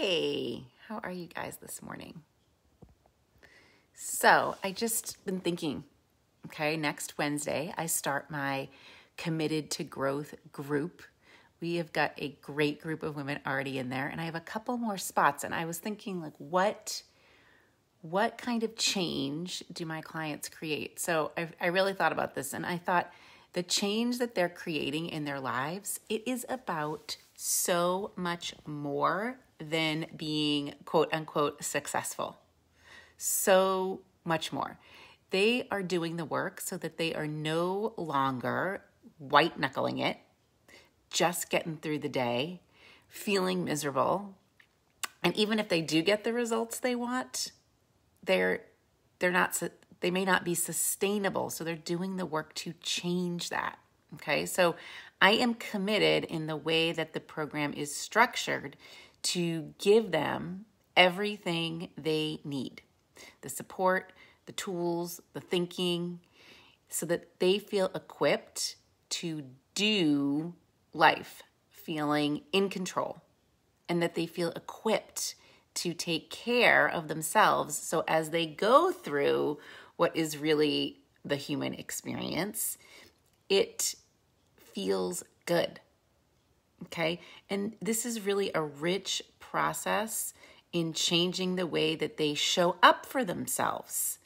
Hey, how are you guys this morning? So I just been thinking, okay, next Wednesday, I start my Committed to Growth group. We have got a great group of women already in there, and I have a couple more spots. And I was thinking, like, what kind of change do my clients create? So I really thought about this, and I thought the change that they're creating in their lives, it is about so much more than being quote unquote successful. So much more. They are doing the work so that they are no longer white knuckling it, just getting through the day, feeling miserable. And even if they do get the results they want, they may not be sustainable. So they're doing the work to change that. Okay. So I am committed in the way that the program is structured to give them everything they need, the support, the tools, the thinking, so that they feel equipped to do life, feeling in control, and that they feel equipped to take care of themselves. So as they go through what is really the human experience, it feels good, okay? And this is really a rich process in changing the way that they show up for themselves,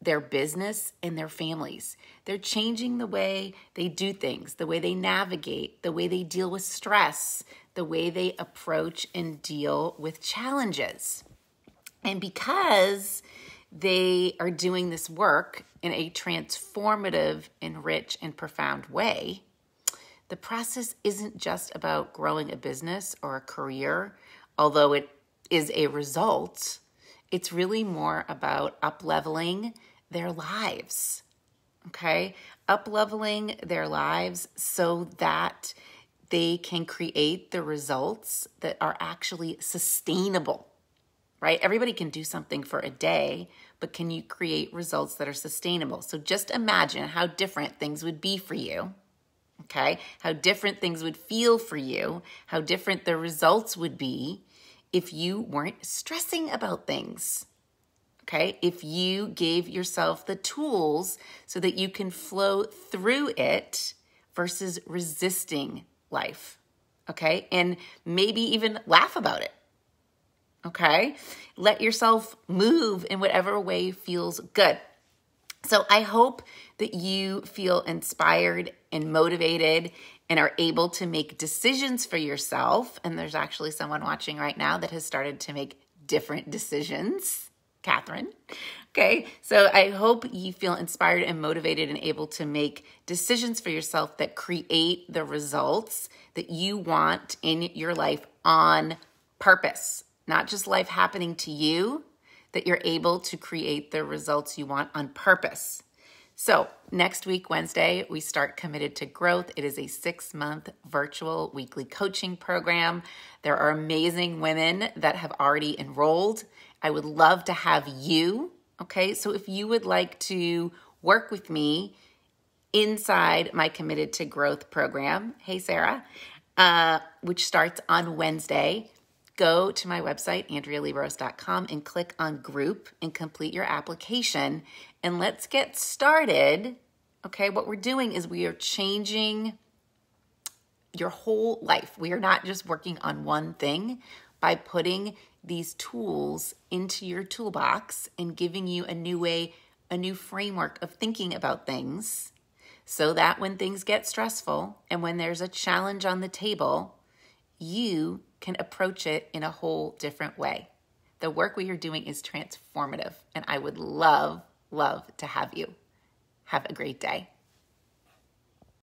their business, and their families. They're changing the way they do things, the way they navigate, the way they deal with stress, the way they approach and deal with challenges. And because they are doing this work in a transformative and rich and profound way, the process isn't just about growing a business or a career, although it is a result. It's really more about up-leveling their lives, okay? Up-leveling their lives so that they can create the results that are actually sustainable, right? Everybody can do something for a day, but can you create results that are sustainable? So just imagine how different things would be for you, okay? How different things would feel for you, how different the results would be if you weren't stressing about things, okay? If you gave yourself the tools so that you can flow through it versus resisting life, okay? And maybe even laugh about it, okay? Let yourself move in whatever way feels good. So I hope that you feel inspired and motivated and are able to make decisions for yourself. And there's actually someone watching right now that has started to make different decisions, Catherine. Okay, so I hope you feel inspired and motivated and able to make decisions for yourself that create the results that you want in your life on purpose, not just life happening to you, that you're able to create the results you want on purpose. So next week, Wednesday, we start Committed to Growth. It is a 6-month virtual weekly coaching program. There are amazing women that have already enrolled. I would love to have you, okay? So if you would like to work with me inside my Committed to Growth program, hey, Sarah, which starts on Wednesday, go to my website, andrealiebross.com, and click on group and complete your application. And let's get started, okay? What we're doing is we are changing your whole life. We are not just working on one thing by putting these tools into your toolbox and giving you a new way, a new framework of thinking about things so that when things get stressful and when there's a challenge on the table, you can approach it in a whole different way. The work we are doing is transformative, and I would love, love to have you. Have a great day.